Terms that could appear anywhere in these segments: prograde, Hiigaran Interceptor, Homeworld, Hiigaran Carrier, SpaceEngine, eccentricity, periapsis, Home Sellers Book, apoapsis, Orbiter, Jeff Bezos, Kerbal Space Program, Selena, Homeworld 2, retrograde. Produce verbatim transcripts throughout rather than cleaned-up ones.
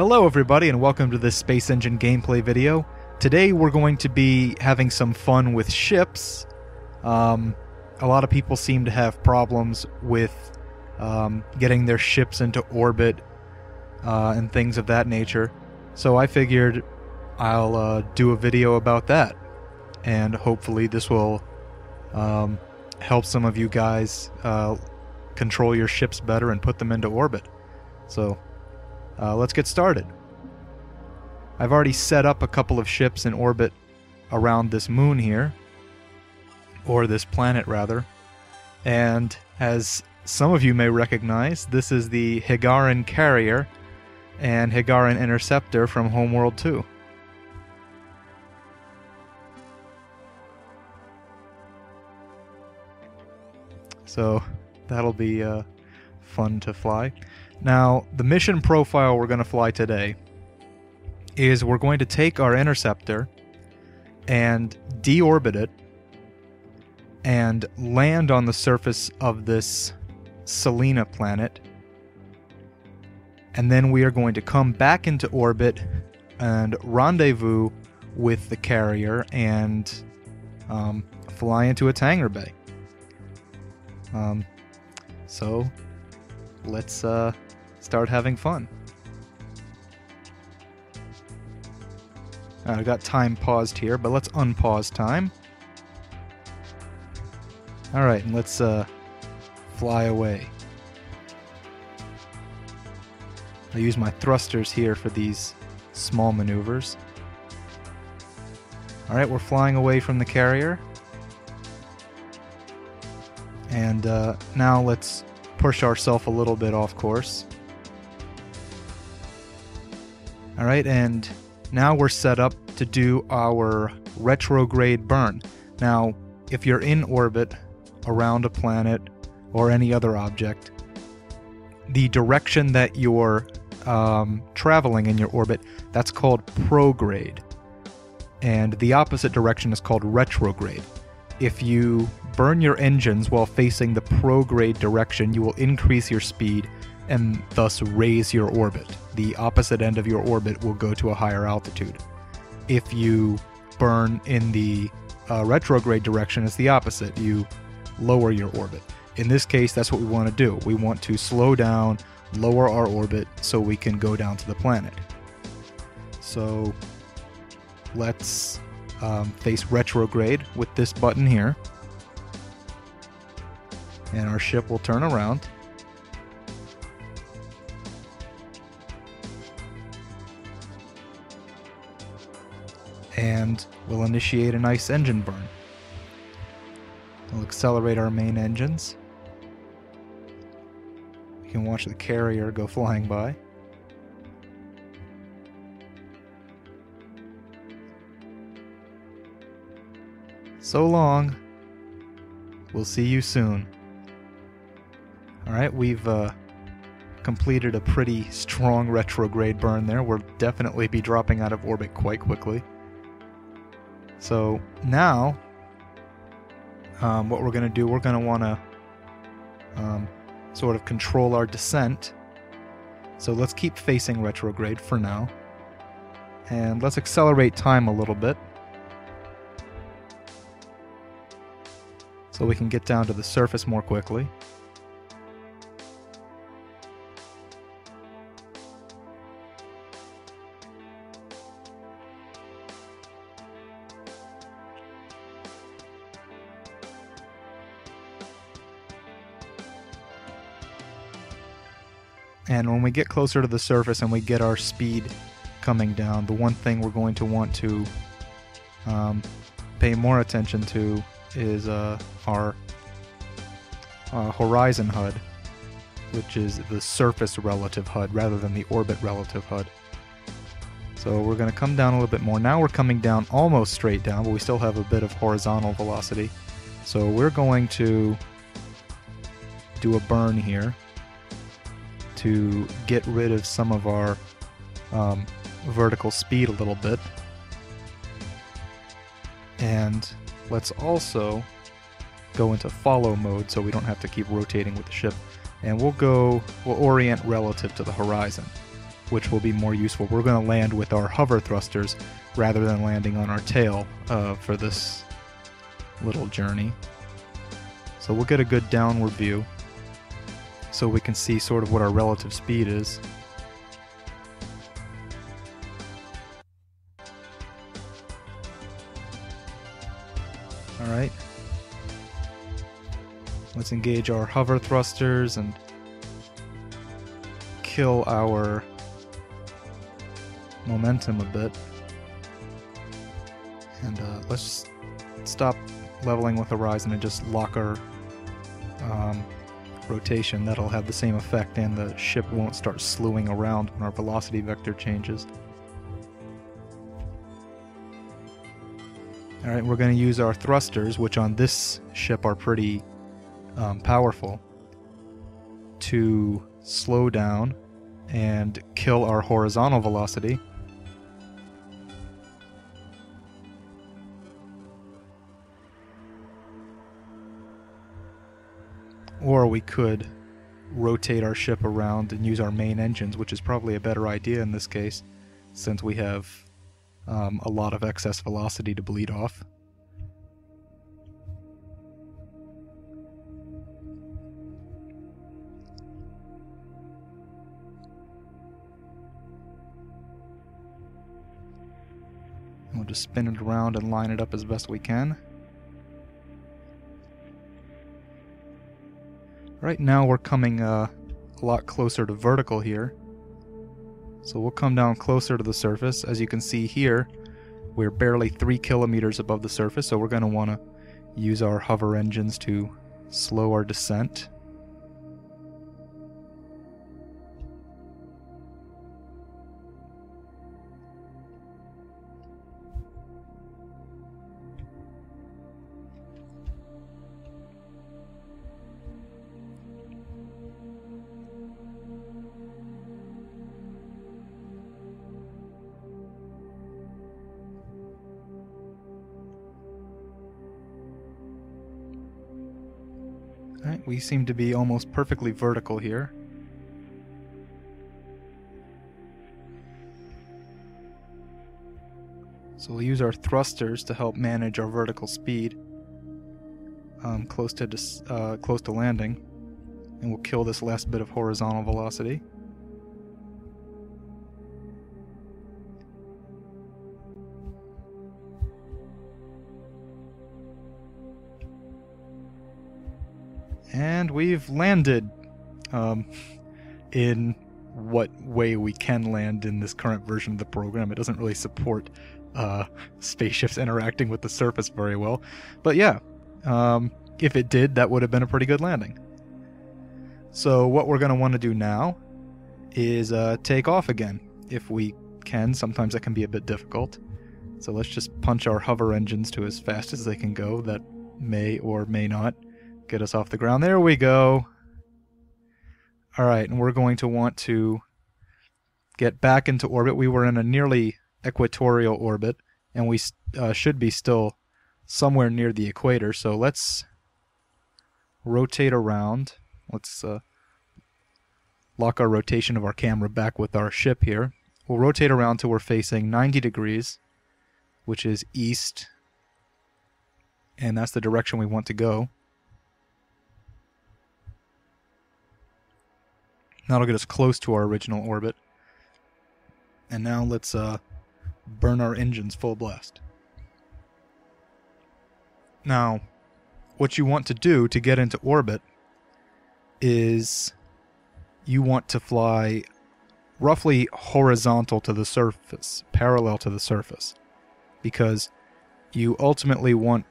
Hello everybody and welcome to this Space Engine gameplay video. Today we're going to be having some fun with ships. Um, a lot of people seem to have problems with um, getting their ships into orbit uh, and things of that nature. So I figured I'll uh, do a video about that. And hopefully this will um, help some of you guys uh, control your ships better and put them into orbit. So uh, let's get started. I've already set up a couple of ships in orbit around this moon here, or this planet rather, and as some of you may recognize, this is the Hiigaran Carrier and Hiigaran Interceptor from Homeworld two. So that'll be uh, fun to fly. Now, the mission profile we're going to fly today is we're going to take our interceptor and deorbit it and land on the surface of this Selena planet. And then we are going to come back into orbit and rendezvous with the carrier and um, fly into its hangar bay. Um, so let's uh, start having fun. I got time paused here, but let's unpause time. Alright, and let's uh, fly away. I use my thrusters here for these small maneuvers. Alright, we're flying away from the carrier. And uh, now let's push ourselves a little bit off course. Alright, and now we're set up to do our retrograde burn. Now, if you're in orbit around a planet or any other object, the direction that you're um, traveling in your orbit, that's called prograde. And the opposite direction is called retrograde. If you burn your engines while facing the prograde direction, you will increase your speed and thus raise your orbit. The opposite end of your orbit will go to a higher altitude. If you burn in the uh, retrograde direction, it's the opposite. You lower your orbit. In this case, that's what we want to do. We want to slow down, lower our orbit, so we can go down to the planet. So let's um, face retrograde with this button here. And our ship will turn around. And we'll initiate a nice engine burn. We'll accelerate our main engines. You can watch the carrier go flying by. So long. We'll see you soon. Alright, we've uh, completed a pretty strong retrograde burn there. We'll definitely be dropping out of orbit quite quickly. So now, um, what we're going to do, we're going to want to um, sort of control our descent. So let's keep facing retrograde for now. And let's accelerate time a little bit, so we can get down to the surface more quickly. And when we get closer to the surface and we get our speed coming down, the one thing we're going to want to um, pay more attention to is uh, our uh, horizon H U D, which is the surface relative H U D rather than the orbit relative H U D. So we're going to come down a little bit more. Now we're coming down almost straight down, but we still have a bit of horizontal velocity. So we're going to do a burn here to get rid of some of our um, vertical speed a little bit. And let's also go into follow mode so we don't have to keep rotating with the ship. And we'll go, we'll orient relative to the horizon. which will be more useful. We're going to land with our hover thrusters rather than landing on our tail uh, for this little journey. So we'll get a good downward view so we can see sort of what our relative speed is. Alright, let's engage our hover thrusters and kill our momentum a bit. And uh, let's stop leveling with horizon and just lock our um, rotation. That'll have the same effect and the ship won't start slewing around when our velocity vector changes. Alright, we're going to use our thrusters, which on this ship are pretty um, powerful, to slow down and kill our horizontal velocity. Or we could rotate our ship around and use our main engines, which is probably a better idea in this case, since we have um, a lot of excess velocity to bleed off. And we'll just spin it around and line it up as best we can. Right now we're coming uh, a lot closer to vertical here, so we'll come down closer to the surface. As you can see here, we're barely three kilometers above the surface, so we're going to want to use our hover engines to slow our descent. Alright, we seem to be almost perfectly vertical here. So we'll use our thrusters to help manage our vertical speed um, close to dis uh, close to landing, and we'll kill this last bit of horizontal velocity. And we've landed um, in what way we can land in this current version of the program. It doesn't really support uh, spaceships interacting with the surface very well. But yeah, um, if it did, that would have been a pretty good landing. So what we're going to want to do now is uh, take off again, if we can. Sometimes that can be a bit difficult. So let's just punch our hover engines to as fast as they can go. That may or may not get us off the ground. There we go. Alright, and we're going to want to get back into orbit. We were in a nearly equatorial orbit, and we uh, should be still somewhere near the equator, so let's rotate around. Let's uh, lock our rotation of our camera back with our ship here. We'll rotate around till we're facing ninety degrees, which is east, and that's the direction we want to go. That'll get us close to our original orbit. And now let's uh, burn our engines full blast. Now, what you want to do to get into orbit is you want to fly roughly horizontal to the surface, parallel to the surface, because you ultimately want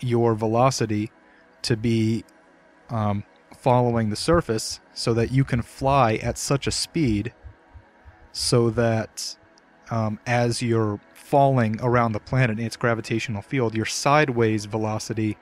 your velocity to be um, following the surface, so that you can fly at such a speed so that um, as you're falling around the planet in its gravitational field, your sideways velocity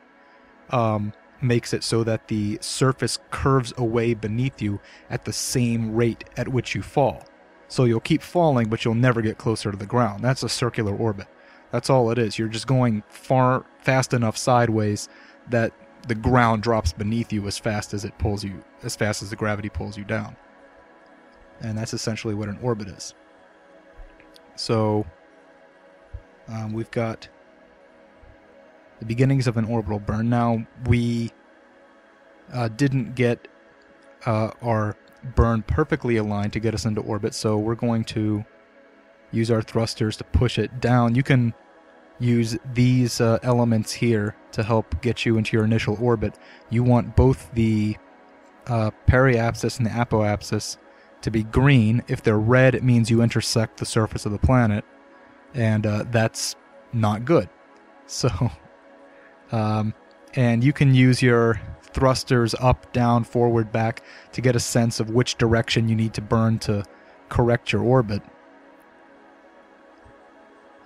um, makes it so that the surface curves away beneath you at the same rate at which you fall. So you'll keep falling, but you'll never get closer to the ground. That's a circular orbit. That's all it is. You're just going far fast enough sideways that the ground drops beneath you as fast as it pulls you, as fast as the gravity pulls you down. and that's essentially what an orbit is. So um, we've got the beginnings of an orbital burn. Now, we uh, didn't get uh, our burn perfectly aligned to get us into orbit, so we're going to use our thrusters to push it down. You can use these uh, elements here to help get you into your initial orbit. You want both the uh, periapsis and the apoapsis to be green. If they're red, it means you intersect the surface of the planet, and uh, that's not good. So, um, and you can use your thrusters up, down, forward, back to get a sense of which direction you need to burn to correct your orbit.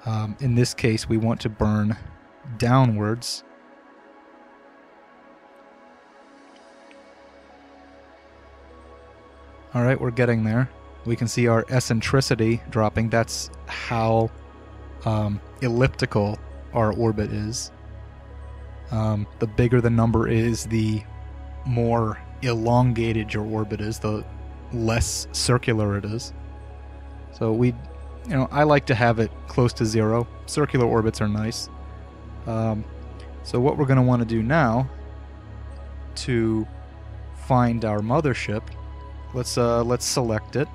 Um, in this case, we want to burn downwards. All right, we're getting there. We can see our eccentricity dropping. That's how um, elliptical our orbit is. Um, the bigger the number is, the more elongated your orbit is, the less circular it is. So we... You know, I like to have it close to zero. Circular orbits are nice. Um, so what we're going to want to do now to find our mothership, let's uh, let's select it.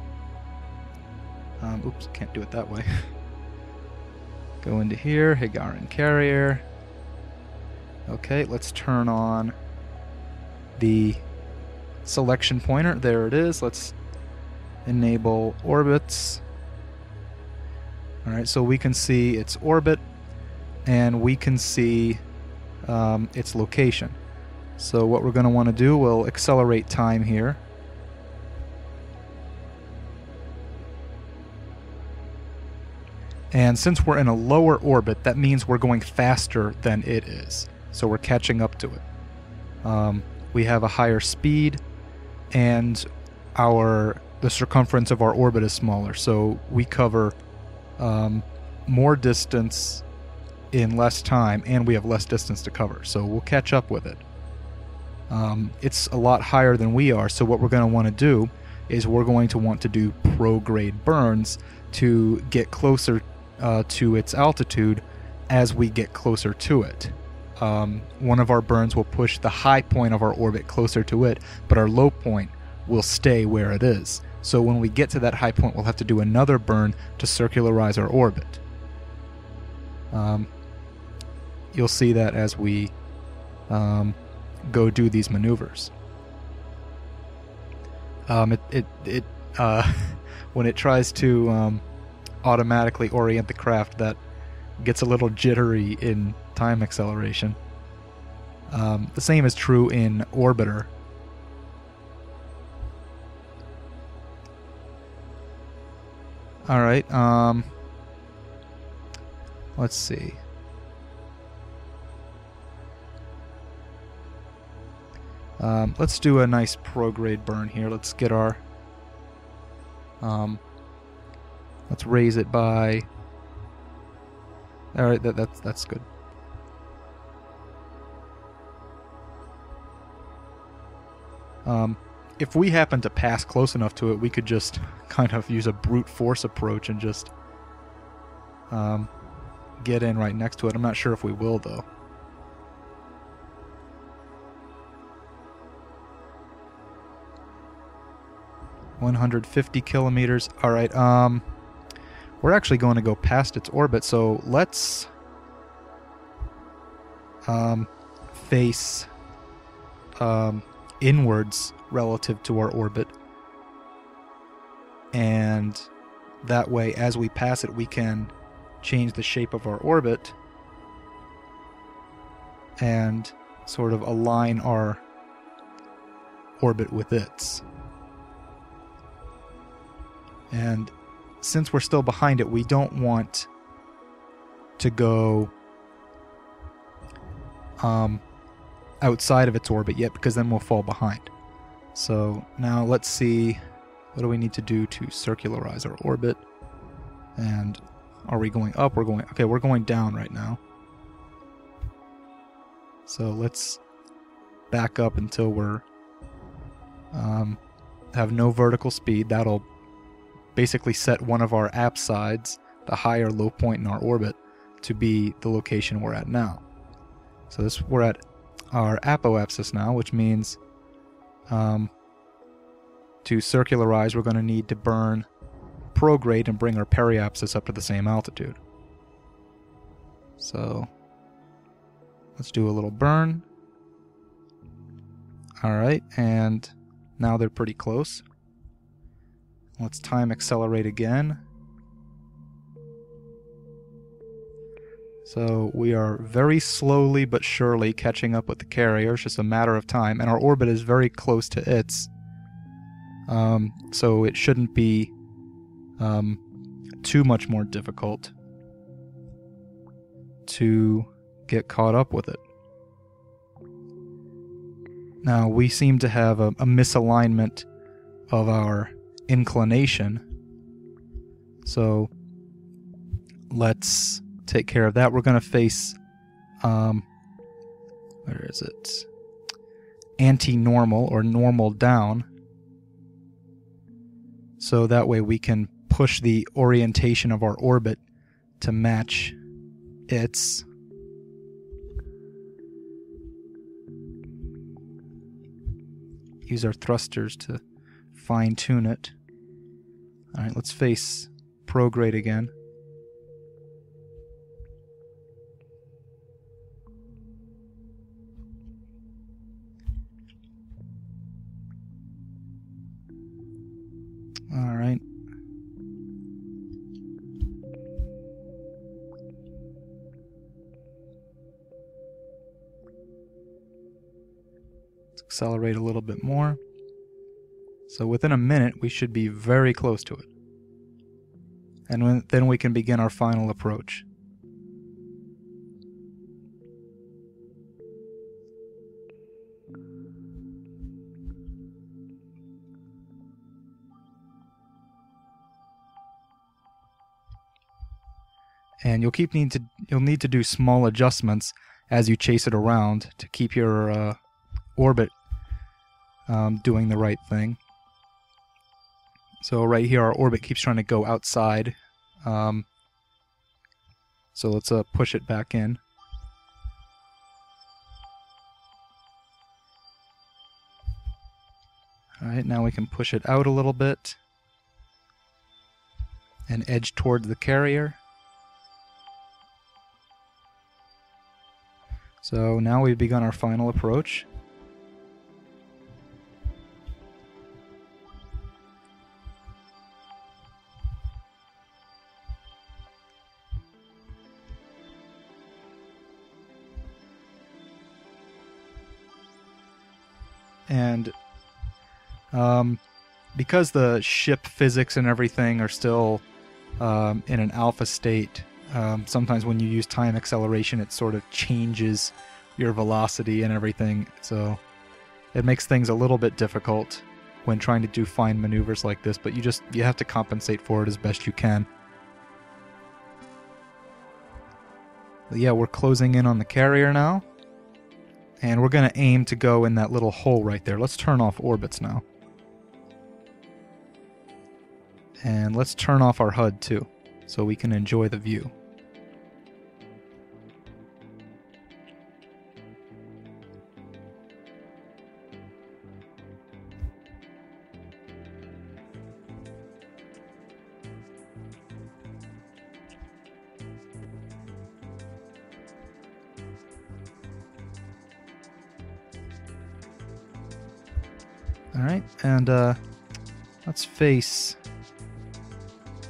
Um, oops, can't do it that way. Go into here, Hiigaran Carrier. Okay, let's turn on the selection pointer. There it is. Let's enable orbits. Alright, so we can see its orbit, and we can see um, its location. So what we're going to want to do, we'll accelerate time here. And since we're in a lower orbit, that means we're going faster than it is. So we're catching up to it. Um, we have a higher speed, and our the circumference of our orbit is smaller, so we cover... Um, more distance in less time, and we have less distance to cover, so we'll catch up with it. Um, it's a lot higher than we are, so what we're going to want to do is we're going to want to do prograde burns to get closer uh, to its altitude as we get closer to it. Um, one of our burns will push the high point of our orbit closer to it, but our low point will stay where it is. So when we get to that high point, we'll have to do another burn to circularize our orbit. Um, you'll see that as we um, go do these maneuvers. Um, it it, it uh, when it tries to um, automatically orient the craft, that gets a little jittery in time acceleration. Um, the same is true in Orbiter. All right, um, let's see. Um, let's do a nice prograde burn here. Let's get our, um, let's raise it by, all right, that, that's, that's good. Um, If we happen to pass close enough to it, we could just kind of use a brute force approach and just um, get in right next to it. I'm not sure if we will, though. one hundred fifty kilometers. All right. Um, we're actually going to go past its orbit, so let's um, face um, inwards relative to our orbit, and that way as we pass it we can change the shape of our orbit and sort of align our orbit with its. And since we're still behind it, we don't want to go um, outside of its orbit yet, because then we'll fall behind. So now let's see, what do we need to do to circularize our orbit? And are we going up? We're going, okay, we're going down right now. So let's back up until we're, um, have no vertical speed. That'll basically set one of our app sides, the high or low point in our orbit, to be the location we're at now. So this, we're at our apoapsis now, which means um, to circularize, we're going to need to burn prograde and bring our periapsis up to the same altitude. So let's do a little burn. Alright, and now they're pretty close. Let's time accelerate again. So we are very slowly but surely catching up with the carrier. It's just a matter of time, and our orbit is very close to its. Um, so it shouldn't be um, too much more difficult to get caught up with it. Now, we seem to have a, a misalignment of our inclination, so let's take care of that. We're going to face, um, where is it, anti-normal or normal down, so that way we can push the orientation of our orbit to match its. Use our thrusters to fine-tune it. Alright, let's face prograde again. Alright. Accelerate a little bit more. So within a minute we should be very close to it, and when, then we can begin our final approach. And you'll keep need to you'll need to do small adjustments as you chase it around to keep your uh, orbit Um, doing the right thing. So right here our orbit keeps trying to go outside, um, so let's uh, push it back in. Alright, now we can push it out a little bit and edge towards the carrier. So now we've begun our final approach. And um, because the ship physics and everything are still um, in an alpha state, um, sometimes when you use time acceleration it sort of changes your velocity and everything, so it makes things a little bit difficult when trying to do fine maneuvers like this, but you just you have to compensate for it as best you can. But yeah, we're closing in on the carrier now. And we're going to aim to go in that little hole right there. Let's turn off orbits now. And let's turn off our H U D too, so we can enjoy the view. Alright, and uh, let's face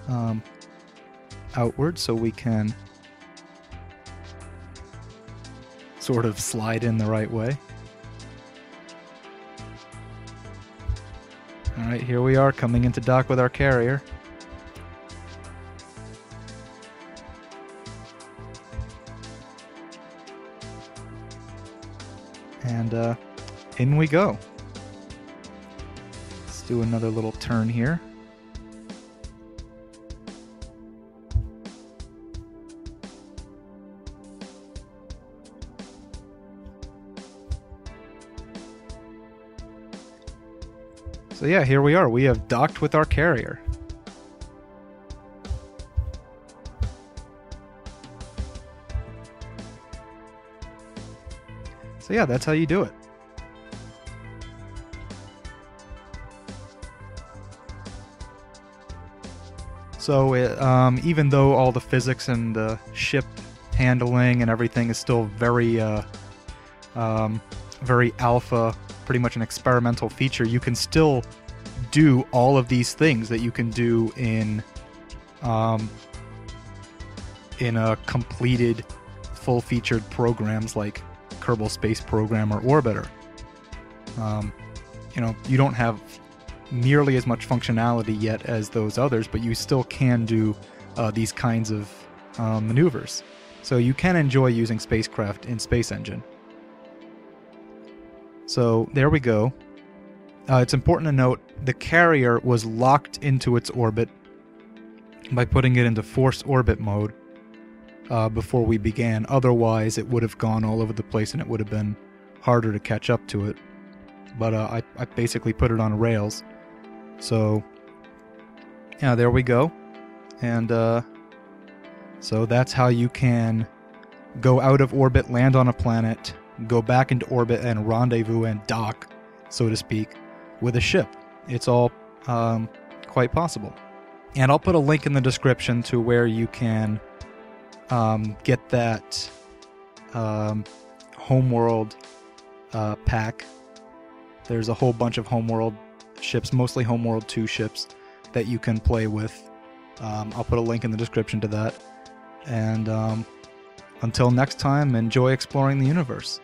um, outward so we can sort of slide in the right way. Alright, here we are coming into dock with our carrier. And uh, in we go. Do another little turn here. So yeah, here we are. We have docked with our carrier. So yeah, that's how you do it. So it, um, even though all the physics and the ship handling and everything is still very, uh, um, very alpha, pretty much an experimental feature, you can still do all of these things that you can do in, um, in a completed, full-featured programs like Kerbal Space Program or Orbiter. Um, you know, you don't have nearly as much functionality yet as those others, but you still can do uh, these kinds of um, maneuvers. So you can enjoy using spacecraft in Space Engine. So there we go. Uh, it's important to note the carrier was locked into its orbit by putting it into forced orbit mode uh, before we began. Otherwise, it would have gone all over the place and it would have been harder to catch up to it. But uh, I, I basically put it on rails. So, yeah, there we go. And uh, so that's how you can go out of orbit, land on a planet, go back into orbit, and rendezvous and dock, so to speak, with a ship. It's all um, quite possible. And I'll put a link in the description to where you can um, get that um, Homeworld uh, pack. There's a whole bunch of Homeworld ships, mostly Homeworld two ships, that you can play with. Um, I'll put a link in the description to that. And um, until next time, enjoy exploring the universe.